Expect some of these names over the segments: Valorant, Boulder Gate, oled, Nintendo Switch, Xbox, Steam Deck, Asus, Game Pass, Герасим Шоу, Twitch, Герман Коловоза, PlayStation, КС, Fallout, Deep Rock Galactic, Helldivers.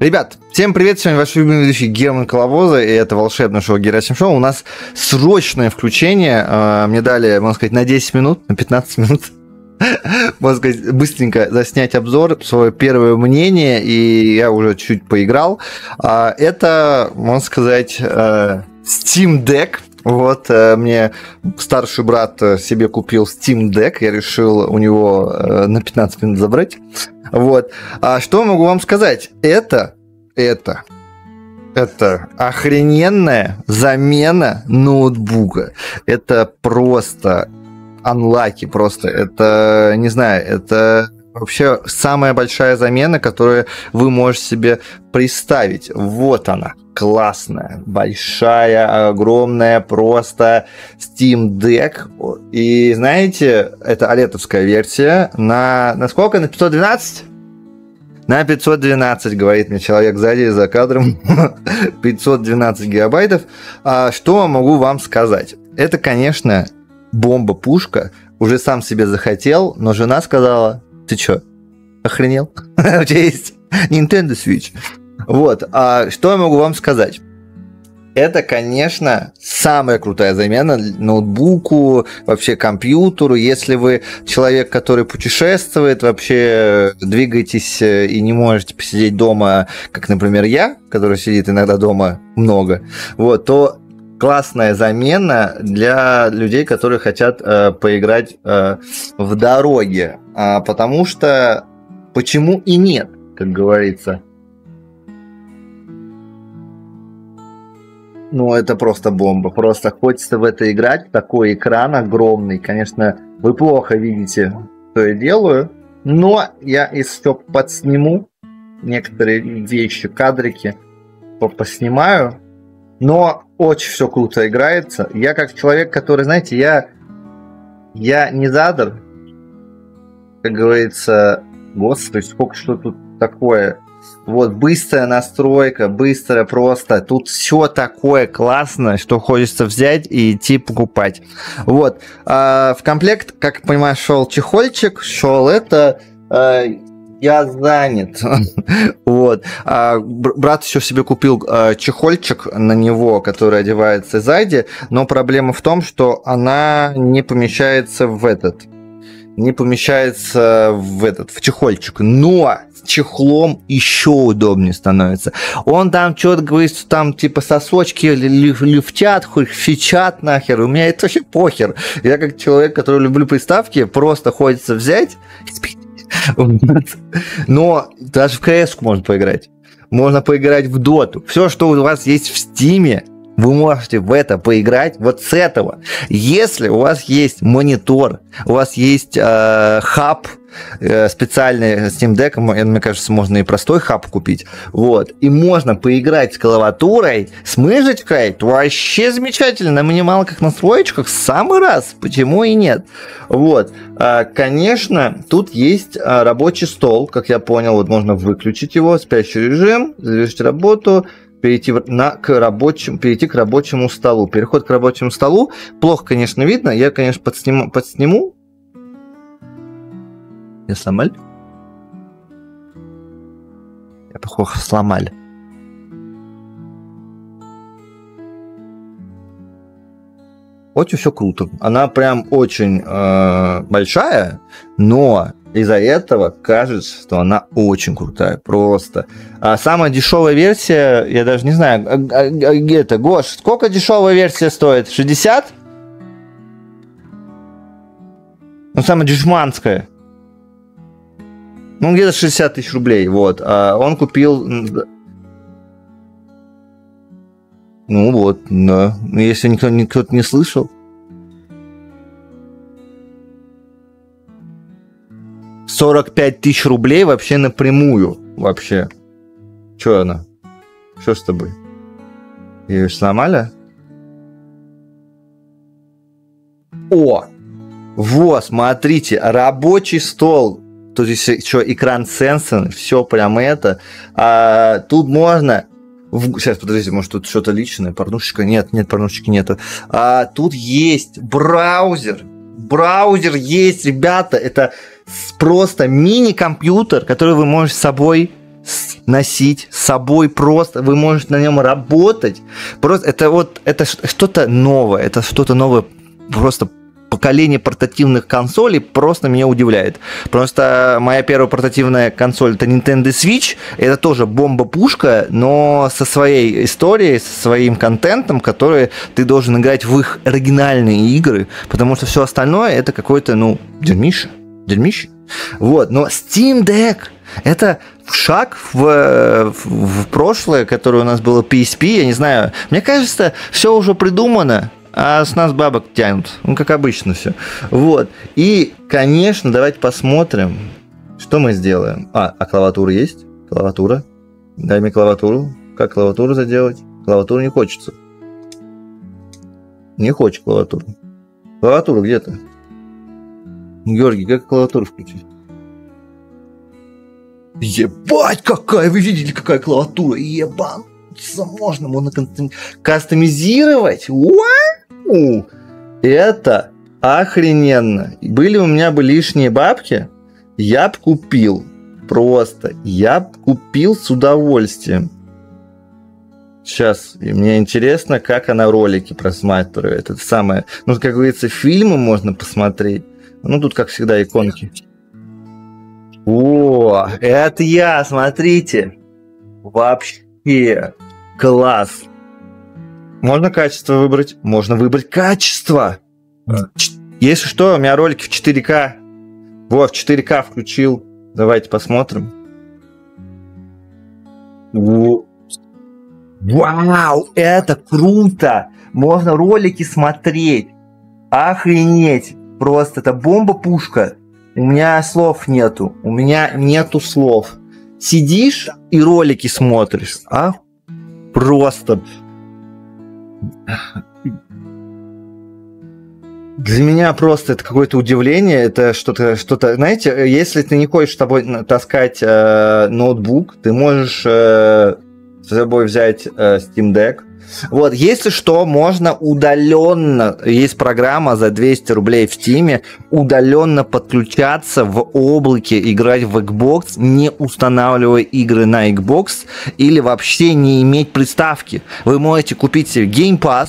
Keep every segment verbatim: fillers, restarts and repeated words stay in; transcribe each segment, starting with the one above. Ребят, всем привет, с вами ваш любимый ведущий Герман Коловоза, и это волшебное шоу Герасим Шоу. У нас срочное включение, мне дали, можно сказать, на десять минут, на пятнадцать минут, можно сказать, быстренько заснять обзор, свое первое мнение, и я уже чуть поиграл. Это, можно сказать, Steam Deck. Вот, мне старший брат себе купил Steam Deck, я решил у него на пятнадцать минут забрать. Вот, а что могу вам сказать? Это, это, это охрененная замена ноутбука. Это просто анлаки, просто, это, не знаю, это... Вообще, самая большая замена, которую вы можете себе представить. Вот она, классная, большая, огромная, просто Steam Deck. И знаете, это оледовская версия. На, на сколько? На пятьсот двенадцать? На пятьсот двенадцать, говорит мне человек сзади, за кадром. пятьсот двенадцать гигабайтов. А что могу вам сказать? Это, конечно, бомба-пушка. Уже сам себе захотел, но жена сказала... Ты чё, охренел? У тебя есть Nintendo Switch. Вот, а что я могу вам сказать? Это, конечно, самая крутая замена ноутбуку, вообще компьютеру. Если вы человек, который путешествует, вообще двигаетесь и не можете посидеть дома, как, например, я, который сидит иногда дома много, вот, то классная замена для людей, которые хотят э, поиграть э, в дороге. А, потому что почему и нет, как говорится. Ну, это просто бомба. Просто хочется в это играть. Такой экран огромный. Конечно, вы плохо видите, что я делаю. Но я еще подсниму некоторые вещи, кадрики поснимаю. Но очень все круто играется. Я как человек, который, знаете, я, я не задр, как говорится, господи, сколько что тут такое. Вот, быстрая настройка, быстрая просто. Тут все такое классно, что хочется взять и идти покупать. Вот, а в комплект, как понимаешь, шел чехольчик, шел это... А... Я занят. Вот. А, брат еще себе купил а, чехольчик на него, который одевается сзади, но проблема в том, что она не помещается в этот, не помещается в этот, в чехольчик. Но с чехлом еще удобнее становится. Он там что-то говорит, что там типа сосочки лиф- лифтят, хоть фичат нахер. У меня это вообще похер. Я как человек, который люблю приставки, просто хочется взять и спить. Но даже в КС-ку можно поиграть. Можно поиграть в доту. Все, что у вас есть в Стиме, вы можете в это поиграть вот с этого. Если у вас есть монитор, у вас есть э, хаб, э, специальный Steam Deck, мне кажется, можно и простой хаб купить. Вот. И можно поиграть с клавиатурой, с мышечкой. Вообще замечательно. На минималках, на троечках самый раз. Почему и нет? Вот. Э, конечно, тут есть э, рабочий стол, как я понял. Вот можно выключить его, спящий режим, завершить работу. Перейти, на, к рабочим, перейти к рабочему столу. Переход к рабочему столу. Плохо, конечно, видно. Я, конечно, подсниму. подсниму. Я сломал? Я, похоже, сломал. Очень все круто. Она прям очень э, большая, но... Из-за этого кажется, что она очень крутая, просто. А самая дешевая версия, я даже не знаю, а, а, а, это, Гош, сколько дешевая версия стоит? шестьдесят? Ну, самая дешманская. Ну, где-то шестьдесят тысяч рублей, вот. А он купил... Ну, вот, да. Если никто, никто не слышал. сорок пять тысяч рублей вообще напрямую. Вообще. Чё она? Что с тобой? Её сломали? О! Во, смотрите, рабочий стол. Тут здесь еще экран сенсорный, все прям это. А, тут можно... В... Сейчас, подождите, может тут что-то личное? Порнушечка? Нет, нет, порнушечки нету. А, тут есть браузер. Браузер есть, ребята. Это... Просто мини-компьютер, который вы можете с собой носить с собой просто, вы можете на нем работать. Просто это вот, это что-то новое, это что-то новое, просто поколение портативных консолей просто меня удивляет. Просто моя первая портативная консоль — это Nintendo Switch, это тоже бомба-пушка, но со своей историей, со своим контентом, который ты должен играть в их оригинальные игры, потому что все остальное это какой-то, ну, дерьмище, дерьмище. Вот, но Steam Deck — это шаг в, в, в прошлое, которое у нас было пи эс пи, я не знаю, мне кажется, все уже придумано, а с нас бабок тянут, ну, как обычно все. Вот, и, конечно, давайте посмотрим, что мы сделаем. А, а клавиатура есть? Клавиатура. Дай мне клавиатуру. Как клавиатуру заделать? Клавиатуру не хочется. Не хочет клавиатуру. Клавиатуру где-то. Георгий, как клавиатуру включить? Ебать, какая, вы видели, какая клавиатура, ебан. Можно, можно кастомизировать. Уау! Это охрененно. Были у меня бы лишние бабки, я б купил. Просто я б купил с удовольствием. Сейчас мне интересно, как она ролики просматривает. Это самое. Ну, как говорится, фильмы можно посмотреть. Ну, тут, как всегда, иконки. О, это я, смотрите. Вообще класс. Можно качество выбрать? Можно выбрать качество. А. Если что, у меня ролики в четыре ка. Во, в четыре ка включил. Давайте посмотрим. О. Вау, это круто. Можно ролики смотреть. Охренеть. Просто это бомба-пушка. У меня слов нету. У меня нету слов. Сидишь и ролики смотришь. А? Просто. Для меня просто это какое-то удивление. Это что-то, что-то, знаете, если ты не хочешь с тобой таскать э, ноутбук, ты можешь э, с собой взять э, Steam Deck. Вот, если что, можно удаленно, есть программа за двести рублей в Steam, удаленно подключаться в облаке, играть в Xbox, не устанавливая игры на Xbox или вообще не иметь приставки. Вы можете купить себе Game Pass,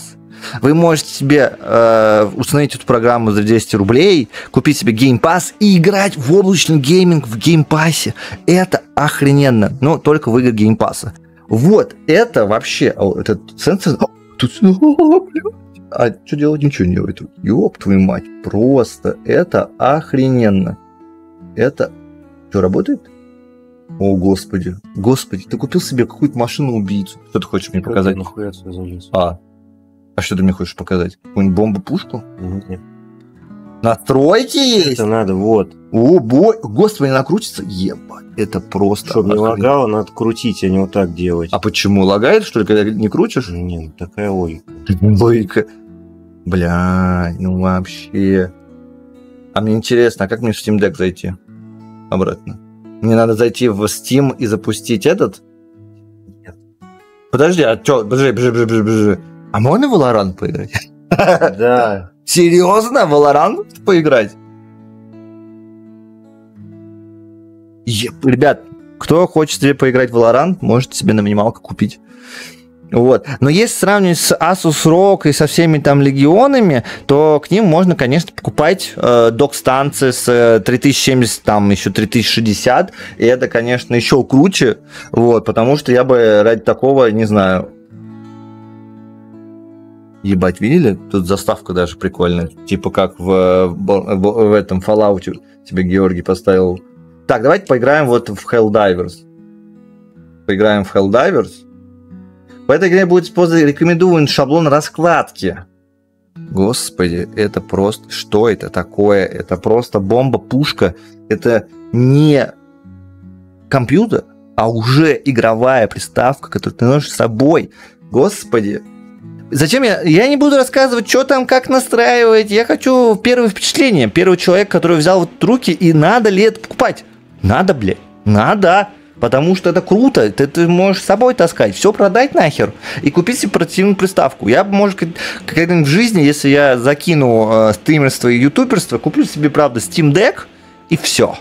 вы можете себе э, установить эту программу за двести рублей, купить себе Game Pass и играть в облачный гейминг в Game Pass. Это охрененно, но только в игры Game Pass. Вот, это вообще, этот сенсор, тут, о, блядь, а что делать, ничего не делает, ёб твою мать, просто, это охрененно, это, что, работает? О, господи, господи, ты купил себе какую-то машину-убийцу, что ты хочешь мне показать? А, а что ты мне хочешь показать, какую-нибудь бомбу-пушку? Нет. Настройки есть? Это надо, вот. О, бой, господи, она крутится? Ебать, это просто... Чтобы не лагало, надо крутить, а не вот так делать. А почему? Лагает, что ли, когда не крутишь? Нет, такая логика. Логика. Бля, ну вообще... А мне интересно, а как мне в Steam Deck зайти? Обратно. Мне надо зайти в Steam и запустить этот? Нет. Подожди, а чё? Подожди, подожди, подожди, подожди. А можно в Valorant поиграть? Да. Серьезно, в Valorant поиграть? Еп, ребят, кто хочет себе поиграть в Valorant, можете себе на минималку купить. Вот. Но если сравнивать с Asus рог и со всеми там легионами, то к ним можно, конечно, покупать э, док-станции с э, тридцать семьдесят, там еще тридцать шестьдесят. И это, конечно, еще круче. Вот, потому что я бы ради такого, не знаю. Ебать, видели? Тут заставка даже прикольная. Типа как в, в, в этом Fallout тебе Георгий поставил. Так, давайте поиграем вот в Helldivers. Поиграем в Helldivers. В этой игре будет использован рекомендуемый шаблон раскладки. Господи, это просто... Что это такое? Это просто бомба-пушка. Это не компьютер, а уже игровая приставка, которую ты носишь с собой. Господи. Зачем я... Я не буду рассказывать, что там, как настраивать. Я хочу первое впечатление. Первый человек, который взял вот руки, и надо ли это покупать? Надо, блядь. Надо. Потому что это круто. Ты, ты можешь с собой таскать. Все продать нахер. И купить себе портативную приставку. Я, может, когда-нибудь в жизни, если я закину э, стримерство и ютуберство, куплю себе, правда, Steam Deck, и все.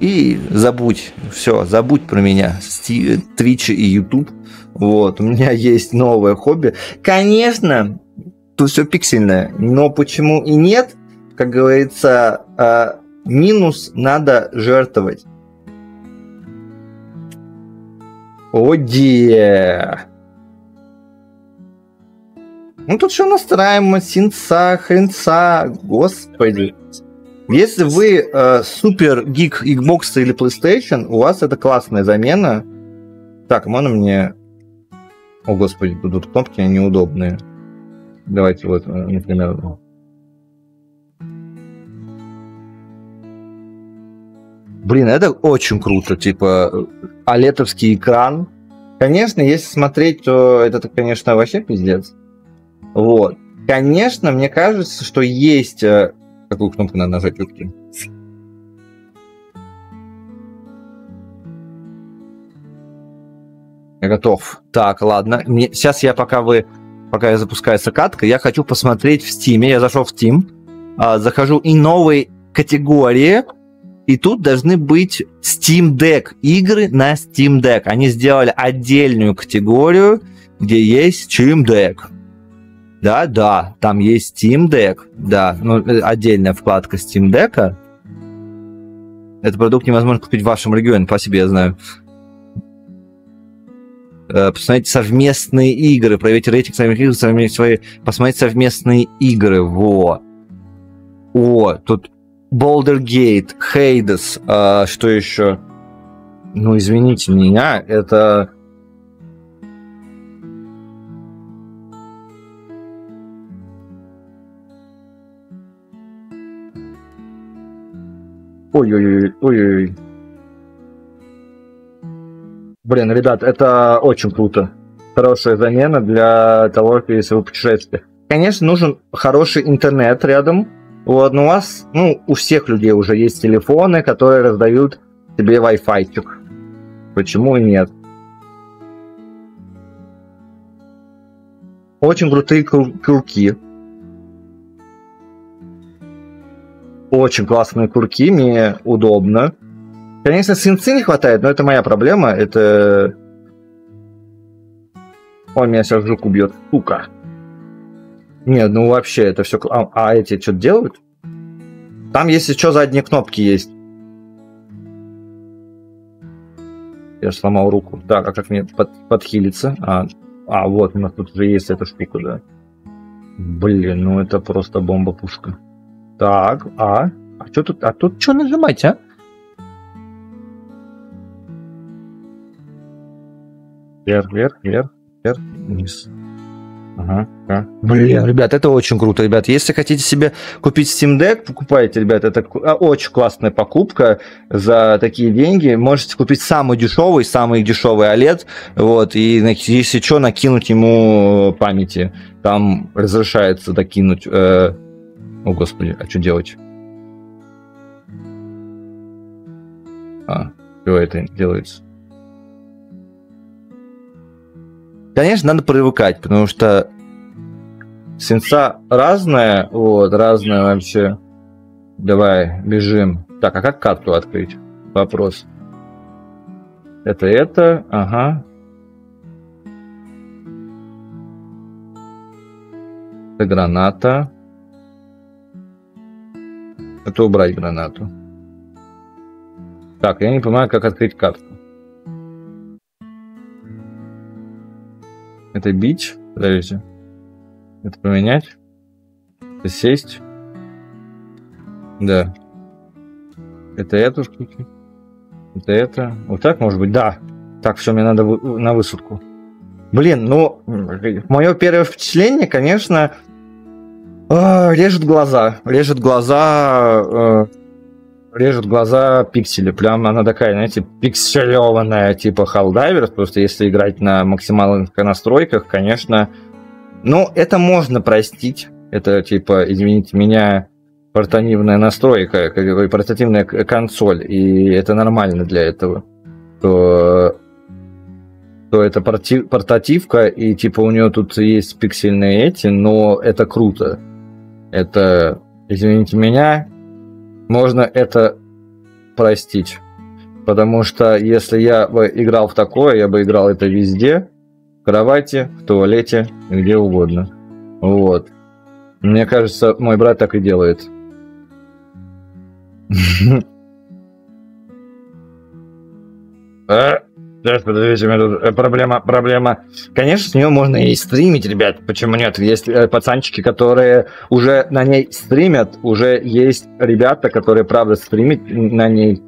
И забудь, все, забудь про меня, Twitch и YouTube. Вот, у меня есть новое хобби. Конечно, тут все пиксельное, но почему и нет? Как говорится, минус надо жертвовать. Оде. Ну тут что настраиваемо, синца, хренца, господи. Если вы э, супер гик Xbox или PlayStation, у вас это классная замена. Так, можно мне... О, господи, тут кнопки неудобные. Давайте вот, например... Блин, это очень круто, типа, оледовский экран. Конечно, если смотреть, то это, конечно, вообще пиздец. Вот. Конечно, мне кажется, что есть... Какую кнопку надо нажать? Руки? Я готов. Так, ладно. Мне... Сейчас я, пока вы... Пока я запускается катка, я хочу посмотреть в Steam. Я зашел в Steam. А, захожу и новые категории. И тут должны быть Steam Deck. Игры на Steam Deck. Они сделали отдельную категорию, где есть Steam Deck. Да, да, там есть Steam Deck, да, ну, отдельная вкладка Steam Deck. Этот продукт невозможно купить в вашем регионе, по себе я знаю. Посмотрите совместные игры, проверьте рейтинг самих игр, сравните свои, посмотрите совместные игры, во. О, тут Boulder Gate, Hades, а, что еще? Ну, извините меня, это... Ой-ой-ой, ой-ой-ой. Блин, ребят, это очень круто. Хорошая замена для того, если вы путешествуете. Конечно, нужен хороший интернет рядом. Вот, но у вас, ну, у всех людей уже есть телефоны, которые раздают тебе Wi-Fi-чик. Почему и нет? Очень крутые курки. Очень классные курки, мне удобно. Конечно, синцы не хватает, но это моя проблема. Это... Ой, меня сейчас жук убьет. Сука. Нет, ну вообще, это все... А, а эти что-то делают? Там, если что, задние кнопки есть. Я сломал руку. Так, а как мне под, подхилиться? А, а, вот, у нас тут уже есть эта штука, да. Блин, ну это просто бомба-пушка. Так, а? А что тут? А тут что нажимать, а? Вверх, вверх, вверх, вверх, вниз. Ага, да. Блин, ребят, это очень круто, ребят. Если хотите себе купить Steam Deck, покупайте, ребят. Это очень классная покупка за такие деньги. Можете купить самый дешевый, самый дешевый олед. Вот, и если что, накинуть ему памяти. Там разрешается докинуть... Э, О, господи, а что делать? А, что это делается? Конечно, надо привыкать, потому что сенса разная, вот, разная вообще. Давай, бежим. Так, а как карту открыть? Вопрос. Это, это, ага. Это граната. Это убрать гранату. Так, я не понимаю, как открыть карту. Это бить. Подождите. Это поменять. Это сесть. Да. Это эту штуку. Это это. Вот так может быть? Да. Так, все, мне надо вы... на высадку. Блин, ну... Мое первое впечатление, конечно... Режет глаза, режет глаза, э, режет глаза пиксели, прям она такая, знаете, пикселеванная, типа Helldivers, просто если играть на максимальных настройках, конечно, ну, это можно простить, это, типа, извините меня, портативная настройка, портативная консоль, и это нормально для этого, то... то это порти- портативка, и типа у нее тут есть пиксельные эти, но это круто. Это, извините меня, можно это простить. Потому что если я бы играл в такое, я бы играл это везде. В кровати, в туалете, где угодно. Вот. Мне кажется, мой брат так и делает. Сейчас, подождите, у меня тут проблема, проблема. Конечно, с нее можно и стримить, ребят. Почему нет? Есть пацанчики, которые уже на ней стримят. Уже есть ребята, которые, правда, стримят на ней.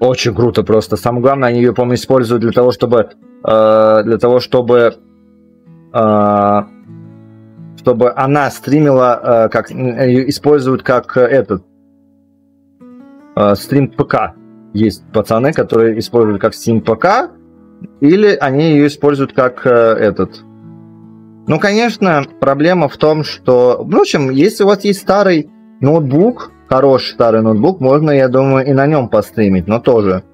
Очень круто просто. Самое главное, они ее, по-моему, используют для того, чтобы... Э, для того, чтобы... Э, чтобы она стримила... Э, как, используют как этот... Э, стрим ПК. Есть пацаны, которые используют как Steam ПК, или они ее используют как э, этот. Ну, конечно, проблема в том, что... В общем, если у вас есть старый ноутбук, хороший старый ноутбук, можно, я думаю, и на нем постримить, но тоже,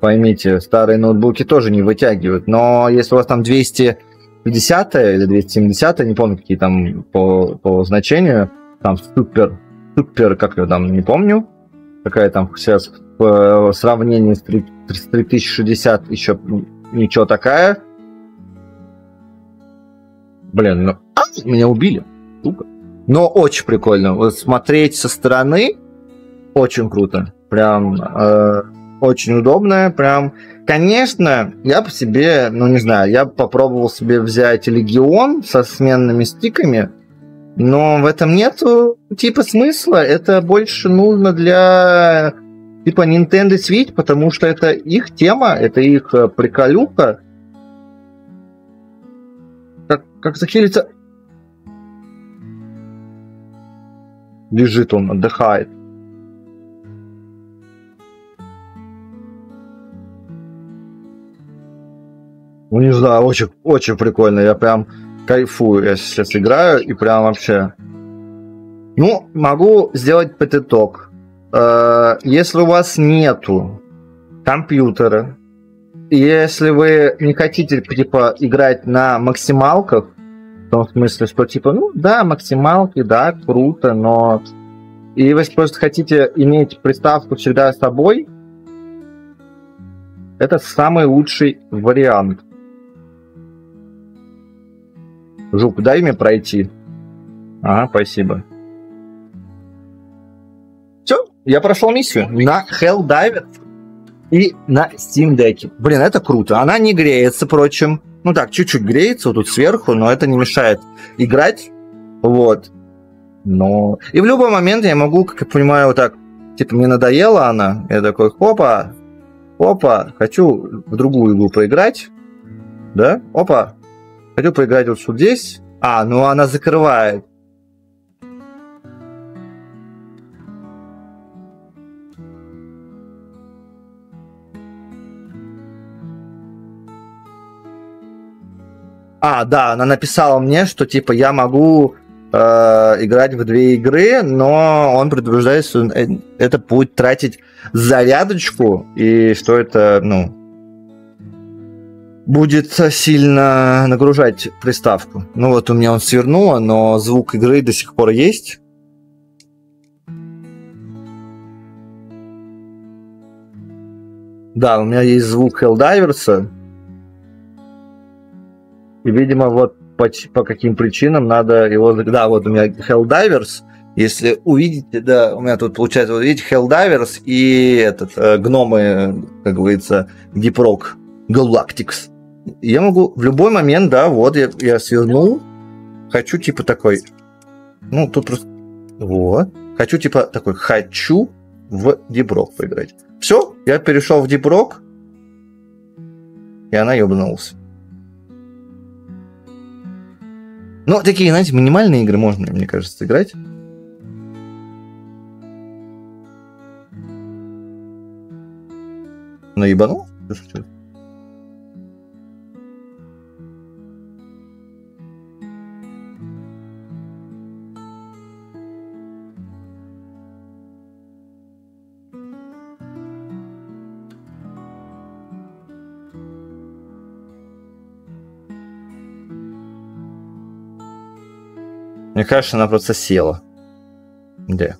поймите, старые ноутбуки тоже не вытягивают. Но если у вас там двести пятьдесят или двести семьдесят, не помню, какие там по, по значению, там супер, супер, как я там, не помню, какая там сейчас... В сравнении с три тысячи шестьдесят еще ничего такая. Блин, ну... А, меня убили. Сука. Но очень прикольно. Вот смотреть со стороны очень круто. Прям э, очень удобно. Прям, конечно, я по себе, ну не знаю, я попробовал себе взять Легион со сменными стиками, но в этом нету типа смысла. Это больше нужно для... типа Nintendo Switch, потому что это их тема, это их приколюха. Как, как захилиться? Лежит он, отдыхает. Ну не знаю, очень, очень прикольно. Я прям кайфую, я сейчас играю и прям вообще. Ну, могу сделать пятиток. Если у вас нету компьютера, если вы не хотите типа играть на максималках, в том смысле, что типа, ну да, максималки, да, круто, но... И вы просто хотите иметь приставку всегда с собой, это самый лучший вариант. Жук, дай мне пройти. Ага, спасибо. Я прошел миссию на Helldivers и на Steam Deck. Блин, это круто. Она не греется, впрочем. Ну так, чуть-чуть греется вот тут сверху, но это не мешает играть. Вот. Но... И в любой момент я могу, как я понимаю, вот так... Типа, мне надоела она. Я такой, опа, опа, хочу в другую игру поиграть. Да? Опа. Хочу поиграть вот здесь. А, ну она закрывает. А, да, она написала мне, что типа я могу э, играть в две игры, но он предупреждает, что это будет тратить зарядочку, и что это, ну, будет сильно нагружать приставку. Ну вот у меня он свернуло, но звук игры до сих пор есть. Да, у меня есть звук Helldivers. И, видимо, вот по, по каким причинам надо его... Да, вот у меня Helldivers. Если увидите, да, у меня тут получается, вот видите, Helldivers и этот, э, гномы, как говорится, Deep Rock Galactic. Я могу в любой момент, да, вот я, я свернул. Хочу типа такой... Ну, тут просто... Вот. Хочу типа такой... Хочу в Deep Rock поиграть. Все, я перешел в Deep Rock. И она ёбнулась. Ну, такие, знаете, минимальные игры можно, мне кажется, играть. Ну, ебанул? Мне кажется, она просто села. Да.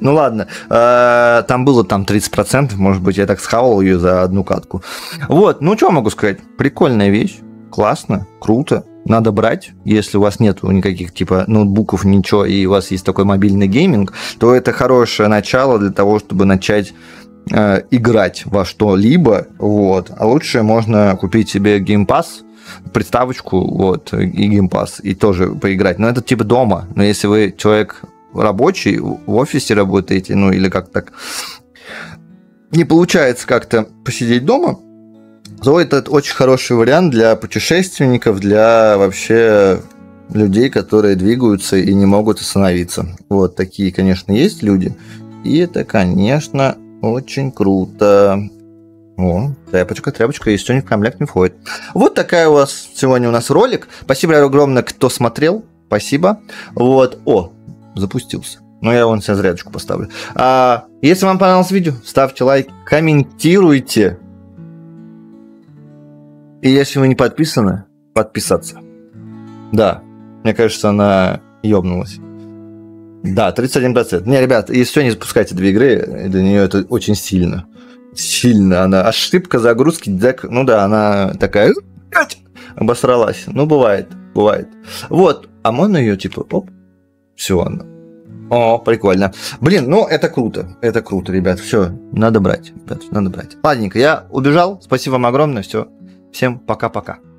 Ну ладно, там было там тридцать процентов, может быть, я так схавал ее за одну катку. Вот, ну что могу сказать, прикольная вещь, классно, круто, надо брать. Если у вас нет никаких типа ноутбуков, ничего, и у вас есть такой мобильный гейминг, то это хорошее начало для того, чтобы начать э, играть во что-либо. Вот. А лучше можно купить себе Game Pass, приставочку, вот, и Game Pass, и тоже поиграть. Но это типа дома. Но если вы человек рабочий, в офисе работаете, ну или как-то так, не получается как-то посидеть дома, то это очень хороший вариант для путешественников, для вообще людей, которые двигаются и не могут остановиться. Вот такие, конечно, есть люди. И это, конечно, очень круто. О, тряпочка, тряпочка, и сегодня в комплект не входит. Вот такая у вас сегодня у нас ролик. Спасибо огромное, кто смотрел. Спасибо. Вот, о, запустился. Но я вон сейчас зарядочку поставлю. А, если вам понравилось видео, ставьте лайк, комментируйте. И если вы не подписаны, подписаться. Да, мне кажется, она ёбнулась. Да, тридцать один процент. Не, ребят, если все, не запускайте две игры, для нее это очень сильно. Сильно она. Ошибка загрузки, дек... ну да, она такая... Обосралась. Ну, бывает, бывает. Вот, а можно ее типа... Оп, все, она. О, прикольно. Блин, ну это круто, это круто, ребят. Все, надо брать, ребят, надо брать. Ладненько, я убежал. Спасибо вам огромное, все. Всем пока-пока.